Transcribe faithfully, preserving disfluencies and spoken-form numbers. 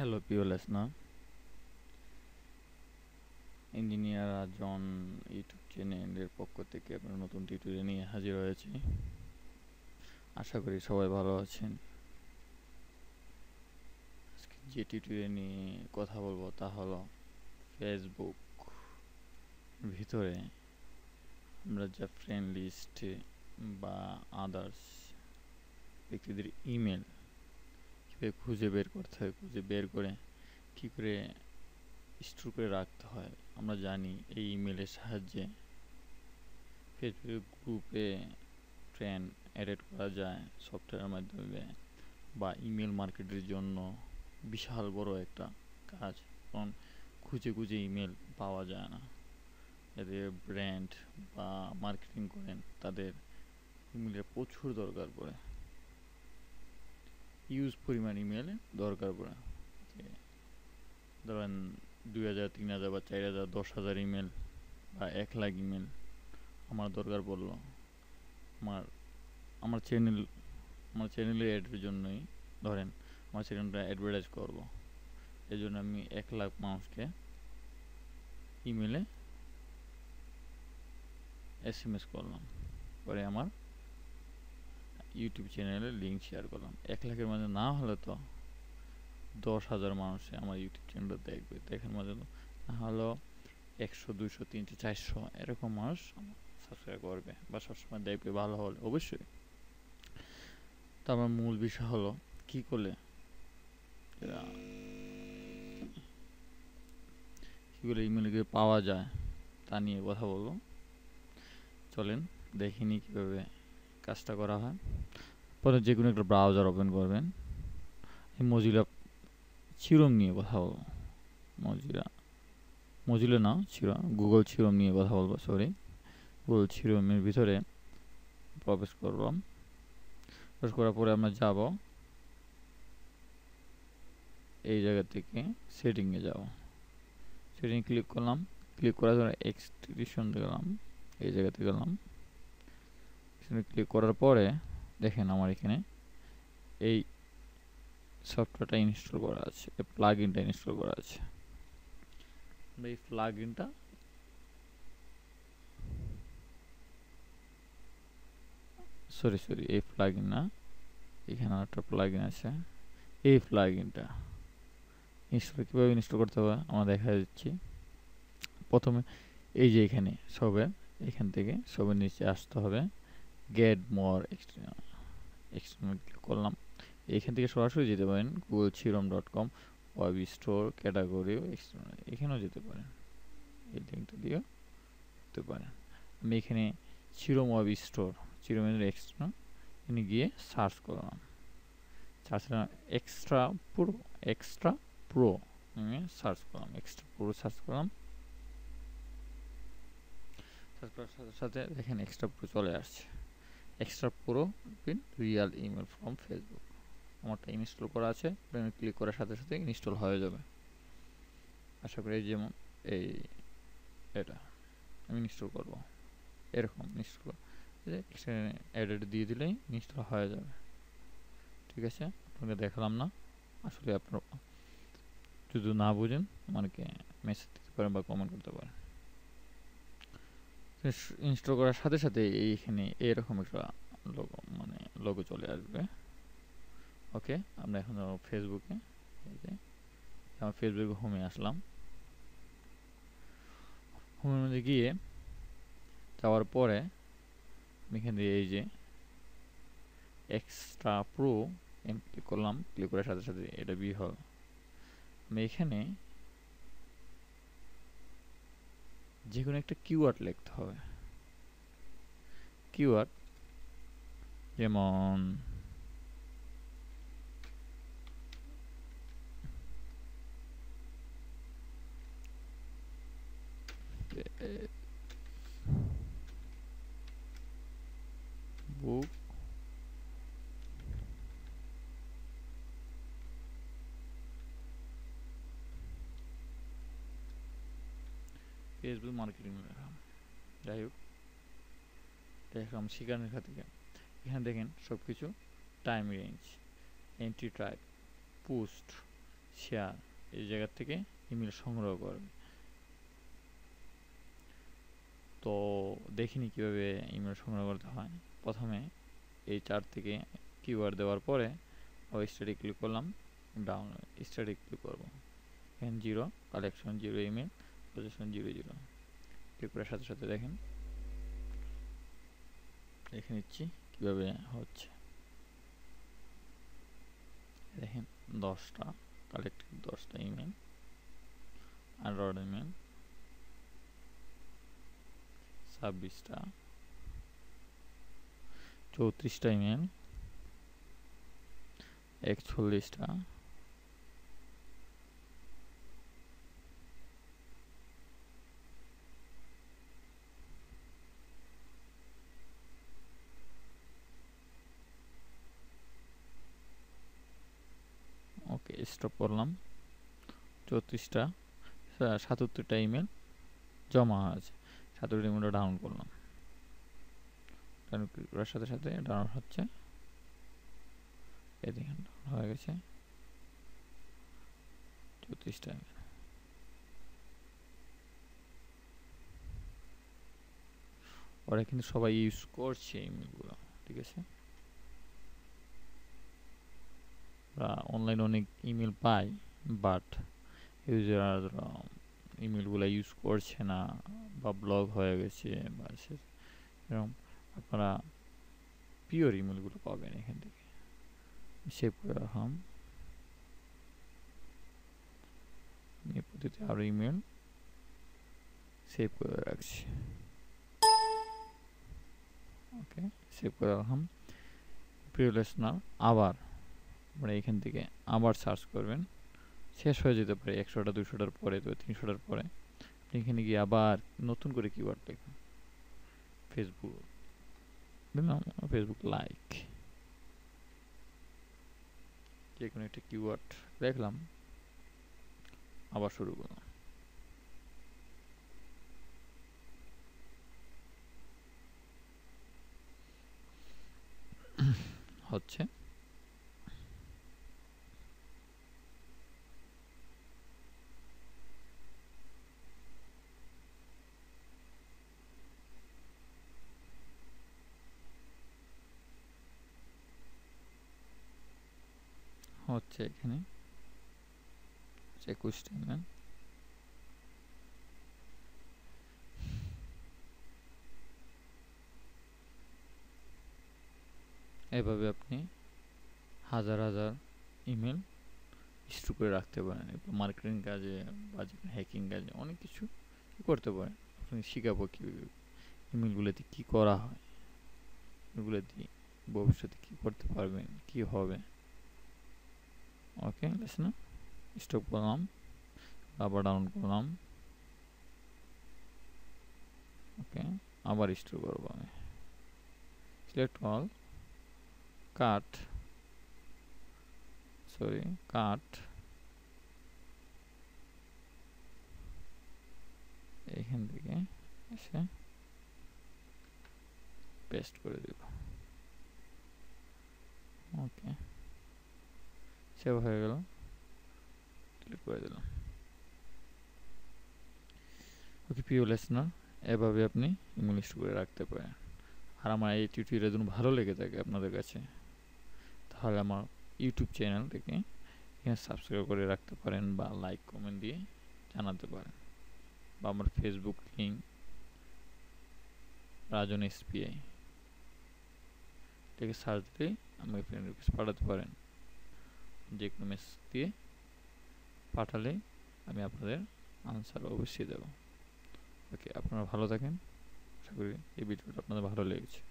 Hello people listener, Engineer Rajan YouTube channel এর পক্ষ থেকে আপনারা নতুন টিউটোরিয়াল নিয়ে হাজির হয়েছি। আশা করি সবাই ভালো আছেন। আজকে যে টিউটোরিয়াল নিয়ে কথা বলবো তা হলো ফেসবুক ভিতরে আমরা যে ফ্রেন্ড লিস্ট বা আদার্স ব্যক্তিদের ইমেল খুঁজে বের করতে হয়, খুঁজে বের করে কী করে স্টোর করে রাখতে হয় আমরা জানি। এই ইমেলের সাহায্যে ফেসবুক গ্রুপে ট্রেন অ্যাডেড করা যায় সফটওয়্যারের মাধ্যমে, বা ইমেল মার্কেটের জন্য বিশাল বড় একটা কাজ, কারণ খুঁজে খুঁজে ইমেল পাওয়া যায় না। যাদের ব্র্যান্ড বা মার্কেটিং করেন তাদের ইমেলের প্রচুর দরকার পড়ে, ইউজ পরিমাণ ইমেলে দরকার পড়ে। ধরেন দুই হাজার তিন হাজার বা চার হাজার দশ হাজার ইমেল বা এক লাখ ইমেল আমার দরকার পড়লো আমার আমার চ্যানেল আমার চ্যানেলে অ্যাডের জন্যই। ধরেন আমার চ্যানেলটা অ্যাডভার্টাইজ করবো, এই জন্য আমি এক লাখ মানুষকে ইমেলে এস এম এস করলাম, পরে আমার ইউটিউব চ্যানেলের লিঙ্ক শেয়ার করলাম। এক লাখের মাঝে না হলে তো দশ হাজার মানুষে আমার ইউটিউব চ্যানেলটা দেখবে, দেখার মাঝে তো না হলেও একশো দুইশো তিনশো চারশো এরকম মানুষ সাবস্ক্রাইব করবে বা সবসময় দেখবে, ভালো হলে অবশ্যই। তারপর মূল বিষয় হলো কি করলে কী করে ইমেলকে পাওয়া যায় তা নিয়ে কথা বলবো। চলেন দেখিনি কীভাবে কাজটা করা হয়। পরে যে কোনো একটা ব্রাউজার ওপেন করবেন, এই মজিলা ক্রোম নিয়ে কথা বলবো, মজিলা মজিলা না ক্রোম গুগল ক্রোম নিয়ে কথা বলবো, সরি গুগল ক্রোমের ভিতরে প্রবেশ করলাম। প্রবেশ করার পরে আমরা যাব এই জায়গা থেকে সেটিংয়ে যাব, সেটিং ক্লিক করলাম, ক্লিক করার পরে এক্সটেনশন গেলাম, এই জায়গাতে গেলাম, ক্লিক করার পরে দেখেন আমার এখানে এই সফটওয়্যারটা ইনস্টল করা আছে, এই প্লাগইনটা ইনস্টল করা আছে। এই প্লাগইনটা সরি সরি এই প্লাগইন না, এখানে একটা প্লাগইন আছে, এই প্লাগইনটা ইনস্টল কিভাবে ইনস্টল করতে হবে আমরা দেখা যাচ্ছি। প্রথমে এই যে এখানে সবে এখান থেকে সবে নিচে আসতে হবে, get more external external click করলাম। এখান থেকে সরাসরি যেতে পারেন Google Chrome dot com web store category external, এখানেও যেতে পারেন, এই লিঙ্কটা দিয়েও যেতে পারেন। আমি এখানে ক্রোম ওয়েব স্টোর ক্রোমের এক্সটার্নাল এখানে গিয়ে সার্চ করলাম, সার্চ করলাম এক্সট্রা প্রো এক্সট্রা প্রো আমি সার্চ করলাম এক্সট্রা প্রো সার্চ করলাম সার্চ করার সাথে সাথে দেখেন এক্সট্রা প্রো চলে আসছে। Extra pro pin real email from Facebook আমারটা ইনস্টল করা আছে, ক্লিক করার সাথে সাথে ইনস্টল হয়ে যাবে আশা করি। যেমন এই এটা আমি ইনস্টল করবো, এরকম ইনস্টল অ্যাডেড দিয়ে দিলেই ইনস্টল হয়ে যাবে। ঠিক আছে, আপনাকে দেখালাম না, আসলে আপনার যদি না বুঝেন আমাকে মেসেজ দিতে পারেন বা কমেন্ট করতে পারেন। ইনস্টল করার সাথে সাথে এইখানে এরকম একটা লোগো মানে লোগো চলে আসবে। ওকে, আমরা এখন ফেসবুকে আমার ফেসবুকে হোমে আসলাম। হোমের মধ্যে গিয়ে যাওয়ার পরে এখান দিয়ে এই যে এক্সট্রা প্রো এম ক্লিক করলাম, ক্লিক করার সাথে সাথে এটা বি হল। আমি এখানে যে কোনো একটা কিওয়ার্ড লিখতে হবে, কিওয়ার্ড যেমন বুক ফেসবুক মার্কেটিং লেখাম, যাই হোক দেখলাম সেখানে থেকে এখানে দেখেন সব কিছু time range, entry type, post, share এই জায়গা থেকে ইমেল সংগ্রহ করবে তো দেখিনি কিভাবে ইমেল সংগ্রহ করতে হয় প্রথমে এই চার্ট থেকে কিওয়ার্ড দেওয়ার পরে ওই স্টাডি ক্লিক করলাম ডাউনলোড স্টাডি ক্লিক করব এখানে zero collection zero email position zero zero click করার সাথে সাথে দেখেন দেখে নিচ্ছি কিভাবে হচ্ছে দেখেন দশটা কালেক্ট দশটা ইমেল অ্যান্ড্রয়েড ইমেল ছাব্বিশটা চৌত্রিশটা ইমেল একচল্লিশটা ওকে স্টপ করলাম চৌত্রিশটা সাতাত্তরটা ইমেল জমা আছে সাতাত্তরটা ইমেলটা ডাউন করলাম ডাউন করার সাথে সাথে ডাউন হচ্ছে এই দেখুন হয়ে গেছে চৌত্রিশটা ইমেল ওরা কিন্তু সবাই ইউজ করছে ইমেলগুলো ঠিক আছে Online on email pie, but user um, email will use course and a blog. However, she was a pure email group of any handy shape her home. You put it our email shape her action. Okay, shape her home. Previous now our. আমরা এখান থেকে আবার search করবেন শেষ হয়ে যেতে পারে একশোটা দুশোটার পরে তো তিনশোটার পরে আপনি এখানে গিয়ে আবার নতুন করে কিওয়ার্ড লিখুন ফেসবুক দিলাম ফেসবুক লাইক যে কোনো একটা কিওয়ার্ড লিখলাম আবার শুরু করলাম হচ্ছে হচ্ছে এখানে একুশটা ইমেল এভাবে আপনি হাজার হাজার ইমেল স্টোর করে রাখতে পারেন মার্কেটিং কাজে বা হ্যাকিং কাজে অনেক কিছু করতে পারেন আপনি শিখাবো কি ইমেলগুলোতে কি করা হয় এগুলোতে ভবিষ্যতে কি করতে পারবেন কি হবে Okay, let's now stop column, rubber down column. Okay, our stop column. Select all, cut. Sorry, cut. Again, again. Okay, paste. Okay. Save হয়ে গেল ক্লিক করে দিলাম ওকে প্রিয় লিসনার এভাবে আপনি ইমেল লিস্ট করে রাখতে পারেন আর আমার এই টিউটোরিয়াল যদি ভালো লেগে থাকে আপনাদের কাছে তাহলে আমার ইউটিউব চ্যানেল থেকে এখানে সাবস্ক্রাইব করে রাখতে পারেন বা লাইক কমেন্ট দিয়ে জানাতে পারেন বা আমার ফেসবুক লিংক রাজন এসপিআই থেকে সার্চ দিয়ে আমাকে ফ্রেন্ড রিকোয়েস্ট পাঠাতে পারেন যে কোনো মেসেজ দিয়ে পাঠালে আমি আপনাদের আনসার অবশ্যই দেব ওকে আপনারা ভালো থাকেন আশা করি এই ভিডিওটা আপনাদের ভালো লেগেছে